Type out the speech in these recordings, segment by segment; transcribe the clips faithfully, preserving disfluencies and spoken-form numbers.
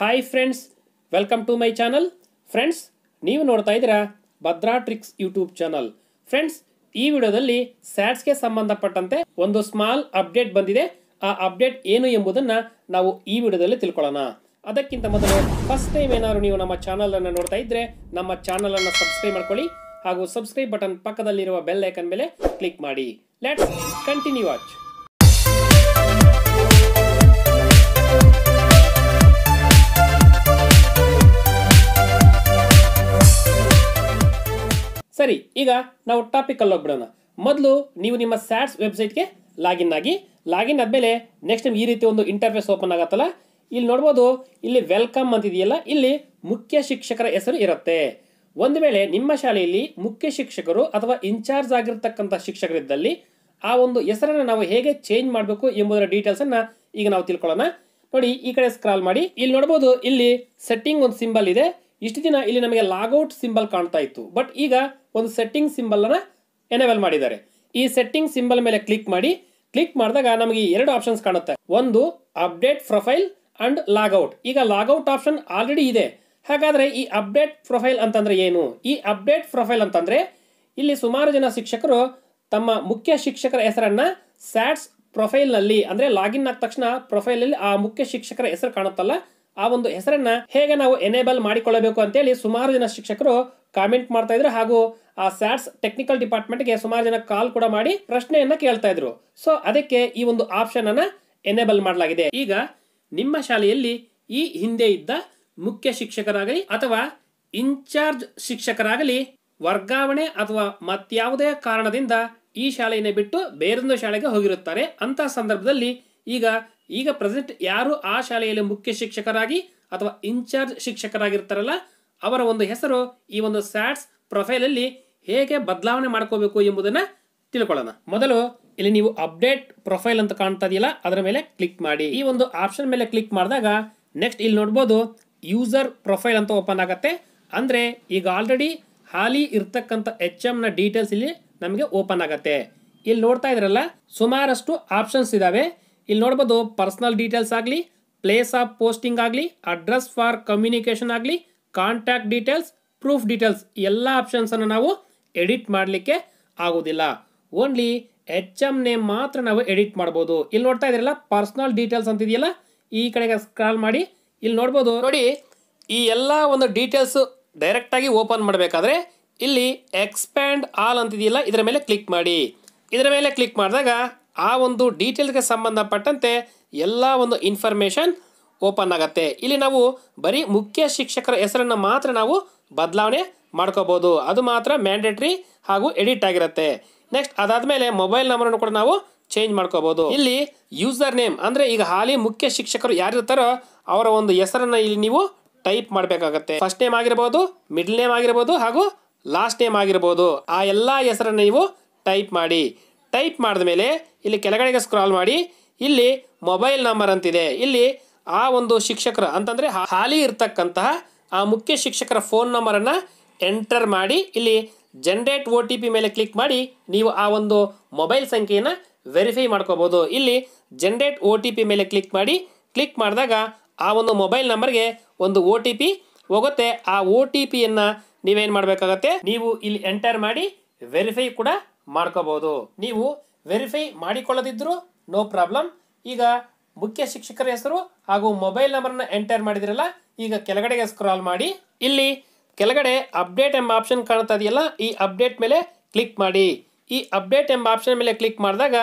Hi friends welcome to my channel friends ನೀವು ನೋಡ್ತಾ ಇದ್ದೀರಾ Bhadra tricks YouTube channel friends ಈ ವಿಡಿಯೋದಲ್ಲಿ ಸ್ಯಾಟ್ಸ್ ಗೆ ಸಂಬಂಧಪಟ್ಟಂತೆ ಒಂದು ಸ್ಮಾಲ್ ಅಪ್ಡೇಟ್ ಬಂದಿದೆ ಆ ಅಪ್ಡೇಟ್ ಏನು ಎಂಬುದನ್ನ ನಾವು ಈ ವಿಡಿಯೋದಲ್ಲಿ ತಿಳ್ಕೊಳ್ಳೋಣ ಅದಕ್ಕಿಂತ ಮೊದಲು ಫಸ್ಟ್ ಟೈಮ್ ಏನಾದರೂ ನೀವು ನಮ್ಮ ಚಾನೆಲ್ ಅನ್ನು ನೋಡ್ತಾ ಇದ್ದರೆ ನಮ್ಮ ಚಾನೆಲ್ ಅನ್ನು ಸಬ್ಸ್ಕ್ರೈಬ್ ಮಾಡ್ಕೊಳ್ಳಿ ಹಾಗೂ ಸಬ್ಸ್ಕ್ರೈಬ್ ಬಟನ್ ಪಕ್ಕದಲ್ಲಿ ಇರುವ ಬೆಲ್ ಐಕಾನ್ ಮೇಲೆ ಕ್ಲಿಕ್ ಮಾಡಿ ಲೆಟ್ಸ್ ಕಂಟಿನ್ಯೂ ವಾಚ್ सरी ना टापिकल होना मदलू निम्म स्याट्स वेबसाइट के लागिन आगे लागिन आदमे नेक्स्ट टाइम रीति इंटरफेस ओपन आगतल इल्ली नोडबहुदु इल्ली वेलकम अंतिदेयल्ल इल्ली मुख्य शिक्षकर हेसरु इरुत्ते ओंदु वेळे निम्म शालेयल्लि मुख्य शिक्षकरु अथवा इन्चार्ज आगिरतक्कंत शिक्षकरिद्दल्लि आ ओंदु हेसरन्न नावु हेगे चेंज माडबेकु एंबुदर डीटेल्स अन्न ಈಗ ನಾವು ತಿಳ್ಕೊಳ್ಳೋಣ ನೋಡಿ ಈ ಕಡೆ ಸ್ಕ್ರಾಲ್ ಮಾಡಿ ಇಲ್ಲಿ ನೋಡಬಹುದು ಇಲ್ಲಿ ಸೆಟ್ಟಿಂಗ್ ಒಂದು ಸಿಂಬಲ್ ಇದೆ ಇಷ್ಟು ದಿನ ಇಲ್ಲಿ ನಮಗೆ ಲಾಗ್ ಔಟ್ ಸಿಂಬಲ್ ಕಾಣ್ತಾ ಇತ್ತು ಬಟ್ ಈಗ ಒಂದು ಸೆಟ್ಟಿಂಗ್ ಸಿಂಬಲ್ ಅನ್ನು ಎನೇಬಲ್ ಮಾಡಿದ್ದಾರೆ ಈ ಸೆಟ್ಟಿಂಗ್ ಸಿಂಬಲ್ ಮೇಲೆ ಕ್ಲಿಕ್ ಮಾಡಿ ಕ್ಲಿಕ್ ಮಾಡಿದಾಗ ನಮಗೆ ಎರಡು ಆಪ್ಷನ್ಸ್ ಕಾಣುತ್ತೆ ಒಂದು update profile and log out ಈಗ ಲಾಗ್ ಔಟ್ ಆಪ್ಷನ್ ಆಲ್ರೆಡಿ ಇದೆ ಹಾಗಾದ್ರೆ ಈ ಅಪ್ಡೇಟ್ ಪ್ರೊಫೈಲ್ ಅಂತಂದ್ರೆ ಏನು ಈ ಅಪ್ಡೇಟ್ ಪ್ರೊಫೈಲ್ ಅಂತಂದ್ರೆ ಇಲ್ಲಿ ಸುಮಾರು ಜನ ಶಿಕ್ಷಕರು ತಮ್ಮ ಮುಖ್ಯ ಶಿಕ್ಷಕರ ಹೆಸರನ್ನ ಸ್ಯಾಟ್ಸ್ ಪ್ರೊಫೈಲ್ ನಲ್ಲಿ ಅಂದ್ರೆ ಲಾಗಿನ್ ಆದ ತಕ್ಷಣ ಪ್ರೊಫೈಲ್ ಅಲ್ಲಿ ಆ ಮುಖ್ಯ ಶಿಕ್ಷಕರ ಹೆಸರು ಕಾಣುತ್ತಲ್ಲ ಆ ಒಂದು ಹೆಸರನ್ನ ಹೇಗೆ ನಾವು ಎನೇಬಲ್ ಮಾಡಿಕೊಳ್ಳಬೇಕು ಅಂತ ಹೇಳಿ ಸುಮಾರು ಜನ ಶಿಕ್ಷಕರು ಕಾಮೆಂಟ್ ಮಾಡ್ತಾ ಇದ್ರು ಹಾಗೂ ಆ ಸ್ಯಾಟ್ಸ್ ಟೆಕ್ನಿಕಲ್ ಡಿಪಾರ್ಟ್ಮೆಂಟ್ ಗೆ ಸುಮಾರು ಜನ ಕಾಲ್ ಕೂಡ ಮಾಡಿ ಪ್ರಶ್ನೆಯನ್ನ ಕೇಳ್ತಾ ಇದ್ರು ಸೋ ಅದಕ್ಕೆ ಈ ಒಂದು ಆಪ್ಷನ್ ಅನ್ನು ಎನೇಬಲ್ ಮಾಡಲಾಗಿದೆ ಈಗ ನಿಮ್ಮ ಶಾಲೆಯಲ್ಲಿ ಈ ಹಿಂದೆ ಇದ್ದ ಮುಖ್ಯ ಶಿಕ್ಷಕರಾಗಲಿ ಅಥವಾ ಇನ್ಚಾರ್ಜ್ ಶಿಕ್ಷಕರಾಗಲಿ ವರ್ಗಾವಣೆ ಅಥವಾ ಮತ್ತಾವುದೇ ಕಾರಣದಿಂದ ಈ ಶಾಲೆಯನ್ನು ಬಿಟ್ಟು ಬೇರೊಂದು ಶಾಲೆಗೆ ಹೋಗಿರುತ್ತಾರೆ ಅಂತ ಸಂದರ್ಭದಲ್ಲಿ ಈಗ ಈಗ ಪ್ರೆಸೆಂಟ್ ಯಾರು ಆ ಶಾಲೆಯಲ್ಲಿ ಮುಖ್ಯ ಶಿಕ್ಷಕರಾಗಿ ಅಥವಾ ಇನ್ಚಾರ್ಜ್ ಶಿಕ್ಷಕರಾಗಿರ್ತಾರಲ್ಲ ಅವರ ಒಂದು ಹೆಸರು ಈ ಒಂದು ಸ್ಯಾಟ್ಸ್ ಪ್ರೊಫೈಲ್ ಅಲ್ಲಿ ಹೇಗೆ ಬದಲಾವಣೆ ಮಾಡ್ಕೋಬೇಕು ಎಂಬುದನ್ನ ತಿಳ್ಕೊಳ್ಳೋಣ ಮೊದಲು ಇಲ್ಲಿ ನೀವು ಅಪ್ಡೇಟ್ ಪ್ರೊಫೈಲ್ ಅಂತ ಕಾಣ್ತಾ ಇದೆಯಲ್ಲ ಅದರ ಮೇಲೆ ಕ್ಲಿಕ್ ಮಾಡಿ ಈ ಒಂದು ಆಪ್ಷನ್ ಮೇಲೆ ಕ್ಲಿಕ್ ಮಾಡಿದಾಗ ನೆಕ್ಸ್ಟ್ ಇಲ್ಲಿ ನೋಡಬಹುದು ಯೂಸರ್ ಪ್ರೊಫೈಲ್ ಅಂತ ಓಪನ್ ಆಗುತ್ತೆ ಅಂದ್ರೆ ಈಗ ಆಲ್ರೆಡಿ ಹಾಲಿ ಇರತಕ್ಕಂತ ಎಚ್ಎಂ ನ ಡೀಟೇಲ್ಸ್ ಇಲ್ಲಿ ನಮಗೆ ಓಪನ್ ಆಗುತ್ತೆ ಇಲ್ಲಿ ನೋಡ್ತಾ ಇದ್ರಲ್ಲ ಸುಮಾರಷ್ಟು ಆಪ್ಷನ್ಸ್ ಇದಾವೆ ಇಲ್ಲಿ ನೋಡಬಹುದು ಪರ್ಸನಲ್ ಡೀಟೇಲ್ಸ್ ಆಗಲಿ ಪ್ಲೇಸ್ ಆಫ್ ಪೋಸ್ಟಿಂಗ್ ಆಗಲಿ ಅಡ್ರೆಸ್ ಫಾರ್ ಕಮ್ಯುನಿಕೇಶನ್ ಆಗಲಿ ಕಾಂಟ್ಯಾಕ್ಟ್ ಡೀಟೇಲ್ಸ್ ಪ್ರೂಫ್ ಡೀಟೇಲ್ಸ್ ಎಲ್ಲ ಆಪ್ಷನ್ಸ್ ಅನ್ನು ನಾವು ಎಡಿಟ್ ಮಾಡಲಿಕ್ಕೆ ಆಗೋದಿಲ್ಲ ಓನ್ಲಿ ಎಚ್ಎಂ ನೇಮ್ ಮಾತ್ರ ನಾವು ಎಡಿಟ್ ಮಾಡಬಹುದು ಇಲ್ಲಿ ನೋಡ್ತಾ ಇದ್ರಲ್ಲ ಪರ್ಸನಲ್ ಡೀಟೇಲ್ಸ್ ಅಂತ ಇದೆಯಲ್ಲ ಈ ಕಡೆಗೆ ಸ್ಕ್ರಾಲ್ ಮಾಡಿ ಇಲ್ಲಿ ನೋಡಬಹುದು ನೋಡಿ ಈ ಎಲ್ಲ ಒಂದು ಡೀಟೇಲ್ಸ್ ಡೈರೆಕ್ಟ್ ಆಗಿ ಓಪನ್ ಮಾಡಬೇಕಾದ್ರೆ ಇಲ್ಲಿ ಎಕ್ಸ್ಪ್ಯಾಂಡ್ ಆಲ್ ಅಂತ ಇದೆಯಲ್ಲ ಇದರ ಮೇಲೆ ಕ್ಲಿಕ್ ಮಾಡಿ ಇದರ ಮೇಲೆ ಕ್ಲಿಕ್ ಮಾಡಿದಾಗ ಆ ಒಂದು ಡೀಟೇಲ್ ಗೆ ಸಂಬಂಧಪಟ್ಟಂತೆ ಎಲ್ಲ ಒಂದು ಇನ್ಫಾರ್ಮೇಷನ್ ಓಪನ್ ಆಗುತ್ತೆ ಇಲ್ಲಿ ನಾವು ಬರೀ ಮುಖ್ಯ ಶಿಕ್ಷಕರ ಹೆಸರನ್ನು ಮಾತ್ರ ನಾವು ಬದಲಾವಣೆ ಮಾಡ್ಕೋಬಹುದು ಅದು ಮಾತ್ರ ಮ್ಯಾಂಡೇಟರಿ ಹಾಗೂ ಎಡಿಟ್ ಆಗಿರುತ್ತೆ ನೆಕ್ಸ್ಟ್ ಅದಾದ್ಮೇಲೆ ಮೊಬೈಲ್ ನಂಬರ್ ಅನ್ನು ಕೂಡ ನಾವು ಚೇಂಜ್ ಮಾಡ್ಕೋಬಹುದು ಇಲ್ಲಿ ಯೂಸರ್ ನೇಮ್ ಅಂದ್ರೆ ಈಗ ಹಾಲಿ ಮುಖ್ಯ ಶಿಕ್ಷಕರು ಯಾರು ಇರ್ತಾರೋ ಅವರ ಒಂದು ಹೆಸರನ್ನ ಇಲ್ಲಿ ನೀವು ಟೈಪ್ ಮಾಡಬೇಕಾಗುತ್ತೆ ಫಸ್ಟ್ ನೇಮ್ ಆಗಿರಬಹುದು ಮಿಡ್ಲ್ ನೇಮ್ ಆಗಿರಬಹುದು ಹಾಗೂ लास्ट नेम ಆಗಿರಬಹುದು ಆ ಎಲ್ಲಾ ಹೆಸರನ್ನ ನೀವು ಟೈಪ್ ಮಾಡಿ ಟೈಪ್ ಮಾಡಿದ ಮೇಲೆ ಇಲ್ಲಿ ಕೆಳಗಡೆಗೆ ಸ್ಕ್ರಾಲ್ ಮಾಡಿ ಇಲ್ಲಿ ಮೊಬೈಲ್ ನಂಬರ್ ಅಂತ ಇದೆ ಇಲ್ಲಿ ಆ ಒಂದು ಶಿಕ್ಷಕರ ಅಂತಂದ್ರೆ ಹಾಲಿ ಇರತಕ್ಕಂತ ಆ ಮುಖ್ಯ ಶಿಕ್ಷಕರ ಫೋನ್ ನಂಬರ್ ಅನ್ನು ಎಂಟರ್ ಮಾಡಿ ಇಲ್ಲಿ ಜನರೇಟ್ ಓಟಿಪಿ ಮೇಲೆ ಕ್ಲಿಕ್ ಮಾಡಿ ನೀವು ಆ ಒಂದು ಮೊಬೈಲ್ ಸಂಖ್ಯೆಯನ್ನು ವೆರಿಫೈ ಮಾಡ್ಕೋಬಹುದು ಇಲ್ಲಿ ಜನರೇಟ್ ಓಟಿಪಿ ಮೇಲೆ ಕ್ಲಿಕ್ ಮಾಡಿ ಕ್ಲಿಕ್ ಮಾಡಿದಾಗ ಆ ಒಂದು ಮೊಬೈಲ್ ನಂಬರ್ ಗೆ ಒಂದು ಓಟಿಪಿ ಹೋಗುತ್ತೆ ಆ ಓಟಿಪಿ ಅನ್ನು ನೀವೇನ್ ಮಾಡಬೇಕಾಗುತ್ತೆ ನೀವು ಇಲ್ಲಿ ಎಂಟರ್ ಮಾಡಿ ವೆರಿಫೈ ಕೂಡ ಮಾಡ್ಕೋಬಹುದು ನೀವು ವೆರಿಫೈ ಮಾಡಿಕೊಳ್ಳದಿದ್ರೂ ನೋ ಪ್ರಾಬ್ಲಮ್ ಈಗ ಮುಖ್ಯ ಶಿಕ್ಷಕರ ಹೆಸರು ಹಾಗೂ ಮೊಬೈಲ್ ನಂಬರ್ ಅನ್ನು ಎಂಟರ್ ಮಾಡಿದಿರಲ್ಲ ಈಗ ಕೆಳಗಡೆಗೆ ಸ್ಕ್ರಾಲ್ ಮಾಡಿ ಇಲ್ಲಿ ಕೆಳಗಡೆ ಅಪ್ಡೇಟ್ ಎಂಬ ಆಪ್ಷನ್ ಕಾಣ್ತಾ ಇದೆಯಲ್ಲ ಈ ಅಪ್ಡೇಟ್ ಮೇಲೆ ಕ್ಲಿಕ್ ಮಾಡಿ ಈ ಅಪ್ಡೇಟ್ ಎಂಬ ಆಪ್ಷನ್ ಮೇಲೆ ಕ್ಲಿಕ್ ಮಾಡಿದಾಗ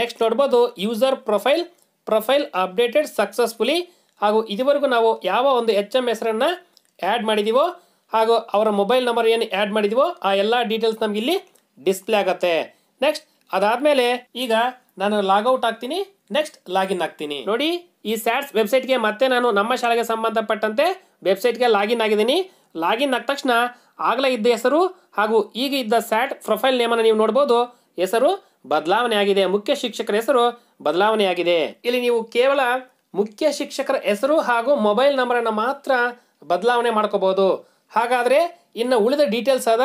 ನೆಕ್ಸ್ಟ್ ನೋಡಬಹುದು user profile profile updated successfully ಹಾಗೂ ಇದುವರೆಗೂ ನಾವು ಯಾವ ಒಂದು ಎಚ್ ಎಂ ಹೆಸರನ್ನ ಆ್ಯಡ್ ಮಾಡಿದೀವೋ ಹಾಗೂ ಅವರ ಮೊಬೈಲ್ ನಂಬರ್ ಏನು ಆ್ಯಡ್ ಮಾಡಿದೀವೋ ಆ ಎಲ್ಲ ಡೀಟೇಲ್ಸ್ ನಮಗೆ ಇಲ್ಲಿ ಡಿಸ್ಪ್ಲೇ ಆಗುತ್ತೆ ನೆಕ್ಸ್ಟ್ ಅದಾದಮೇಲೆ ಈಗ ನಾನು ಲಾಗೌಟ್ ಆಗ್ತೀನಿ ನೆಕ್ಸ್ಟ್ ಲಾಗಿನ್ ಆಗ್ತೀನಿ ನೋಡಿ ಈ ಸ್ಯಾಟ್ಸ್ ವೆಬ್ಸೈಟ್ಗೆ ಮತ್ತೆ ನಾನು ನಮ್ಮ ಶಾಲೆಗೆ ಸಂಬಂಧಪಟ್ಟಂತೆ ವೆಬ್ಸೈಟ್ಗೆ ಲಾಗಿನ್ ಆಗಿದ್ದೀನಿ ಲಾಗಿನ್ ಆದ ತಕ್ಷಣ ಆಗಲೇ ಇದ್ದ ಹೆಸರು ಹಾಗೂ ಈಗ ಇದ್ದ ಸ್ಯಾಟ್ ಪ್ರೊಫೈಲ್ ನೇಮನ್ನು ನೀವು ನೋಡ್ಬೋದು ಹೆಸರು ಬದಲಾವಣೆ ಆಗಿದೆ ಮುಖ್ಯ ಶಿಕ್ಷಕರ ಹೆಸರು ಬದಲಾವಣೆ ಆಗಿದೆ ಇಲ್ಲಿ ನೀವು ಕೇವಲ ಮುಖ್ಯ ಶಿಕ್ಷಕರ ಹೆಸರು ಹಾಗೂ ಮೊಬೈಲ್ ನಂಬರನ್ನು ಮಾತ್ರ ಬದಲಾವಣೆ ಮಾಡ್ಕೋಬಹುದು ಹಾಗಾದರೆ ಇನ್ನು ಉಳಿದ ಡೀಟೇಲ್ಸ್ ಆದ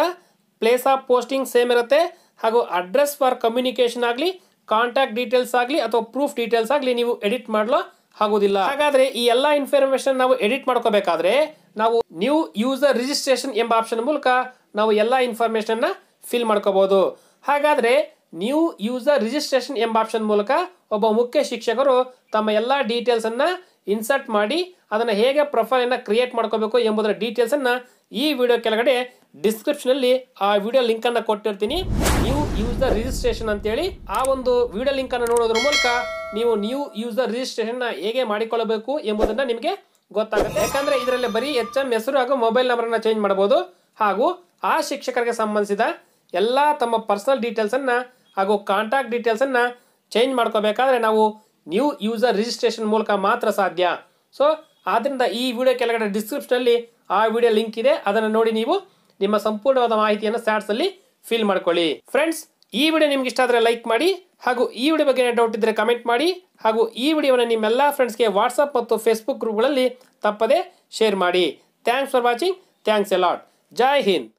ಪ್ಲೇಸ್ ಆಫ್ ಪೋಸ್ಟಿಂಗ್ ಸೇಮ್ ಇರುತ್ತೆ ಹಾಗೂ ಅಡ್ರೆಸ್ ಫಾರ್ ಕಮ್ಯುನಿಕೇಶನ್ ಆಗಲಿ ಕಾಂಟ್ಯಾಕ್ಟ್ ಡೀಟೇಲ್ಸ್ ಆಗಲಿ ಅಥವಾ ಪ್ರೂಫ್ ಡೀಟೇಲ್ಸ್ ಆಗಲಿ ನೀವು ಎಡಿಟ್ ಮಾಡಲು ಆಗೋದಿಲ್ಲ. ಹಾಗಾದ್ರೆ ಈ ಎಲ್ಲಾ ಇನ್ಫಾರ್ಮೇಷನ್ ನಾವು ಎಡಿಟ್ ಮಾಡ್ಕೋಬೇಕಾದ್ರೆ ನಾವು ನ್ಯೂ ಯೂಸರ್ ರಿಜಿಸ್ಟ್ರೇಷನ್ ಎಂಬ ಆಪ್ಷನ್ ಮೂಲಕ ನಾವು ಎಲ್ಲಾ ಇನ್ಫಾರ್ಮೇಷನ್ ನ ಫಿಲ್ ಮಾಡ್ಕೋಬಹುದು. ಹಾಗಾದ್ರೆ ನ್ಯೂ ಯೂಸರ್ ರಿಜಿಸ್ಟ್ರೇಷನ್ ಎಂಬ ಆಪ್ಷನ್ ಮೂಲಕ ಒಬ್ಬ ಮುಖ್ಯ ಶಿಕ್ಷಕರು ತಮ್ಮ ಎಲ್ಲಾ ಡೀಟೇಲ್ಸ್ ಅನ್ನು ಇನ್ಸರ್ಟ್ ಮಾಡಿ ಅದನ್ನ ಹೇಗೆ ಪ್ರೊಫೈಲ್ ಅನ್ನು ಕ್ರಿಯೇಟ್ ಮಾಡ್ಕೋಬೇಕು ಎಂಬುದರ ಡೀಟೇಲ್ಸ್ ಅನ್ನು ಈ ವಿಡಿಯೋ ಕೆಳಗಡೆ ಡಿಸ್ಕ್ರಿಪ್ಷನ್ ಅಲ್ಲಿ ಆ ವಿಡಿಯೋ ಲಿಂಕ್ ಅನ್ನು ಕೊಟ್ಟಿರ್ತೀನಿ. ನ್ಯೂ ಯೂಸರ್ ರಿಜಿಸ್ಟ್ರೇಷನ್ ಅಂತ ಹೇಳಿ ಆ ಒಂದು ವಿಡಿಯೋ ಲಿಂಕ್ ಅನ್ನು ನೋಡೋದ್ರ ಮೂಲಕ ನೀವು ನ್ಯೂ ಯೂಸರ್ ರಿಜಿಸ್ಟ್ರೇಷನ್ ಹೇಗೆ ಮಾಡಿಕೊಳ್ಳಬೇಕು ಎಂಬುದನ್ನ ನಿಮಗೆ ಗೊತ್ತಾಗುತ್ತೆ. ಯಾಕಂದ್ರೆ ಇದರಲ್ಲಿ ಬರೀ ಎಚ್ ಎಂ ಹೆಸರು ಹಾಗೂ ಮೊಬೈಲ್ ನಂಬರ್ ಅನ್ನ ಚೇಂಜ್ ಮಾಡಬಹುದು ಹಾಗೂ ಆ ಶಿಕ್ಷಕರಿಗೆ ಸಂಬಂಧಿಸಿದ ಎಲ್ಲ ತಮ್ಮ ಪರ್ಸನಲ್ ಡೀಟೇಲ್ಸ್ ಅನ್ನ ಹಾಗೂ ಕಾಂಟ್ಯಾಕ್ಟ್ ಡೀಟೇಲ್ಸ್ ಅನ್ನ ಚೇಂಜ್ ಮಾಡ್ಕೋಬೇಕಾದ್ರೆ ನಾವು ನ್ಯೂ ಯೂಸರ್ ರಿಜಿಸ್ಟ್ರೇಷನ್ ಮೂಲಕ ಮಾತ್ರ ಸಾಧ್ಯ. ಸೊ ಆದ್ರಿಂದ ಈ ವಿಡಿಯೋ ಕೆಳಗಡೆ ಡಿಸ್ಕ್ರಿಪ್ಷನ್ ಅಲ್ಲಿ ಆ ವಿಡಿಯೋ ಲಿಂಕ್ ಇದೆ, ಅದನ್ನು ನೋಡಿ ನೀವು ನಿಮ್ಮ ಸಂಪೂರ್ಣವಾದ ಮಾಹಿತಿಯನ್ನು ಸ್ಟಾಟ್ಸ್ ಅಲ್ಲಿ ಫಿಲ್ ಮಾಡ್ಕೊಳ್ಳಿ. ಫ್ರೆಂಡ್ಸ್, ಈ ವಿಡಿಯೋ ನಿಮ್ಗೆ ಇಷ್ಟ ಆದರೆ ಲೈಕ್ ಮಾಡಿ ಹಾಗೂ ಈ ವಿಡಿಯೋ ಬಗ್ಗೆ ಡೌಟ್ ಇದ್ರೆ ಕಮೆಂಟ್ ಮಾಡಿ ಹಾಗೂ ಈ ವಿಡಿಯೋವನ್ನು ನಿಮ್ಮೆಲ್ಲ ಫ್ರೆಂಡ್ಸ್ಗೆ ವಾಟ್ಸಪ್ ಮತ್ತು ಫೇಸ್ಬುಕ್ ಗ್ರೂಪ್ಗಳಲ್ಲಿ ತಪ್ಪದೆ ಶೇರ್ ಮಾಡಿ. Thanks for watching. Thanks a lot. ಜೈ ಹಿಂದ್.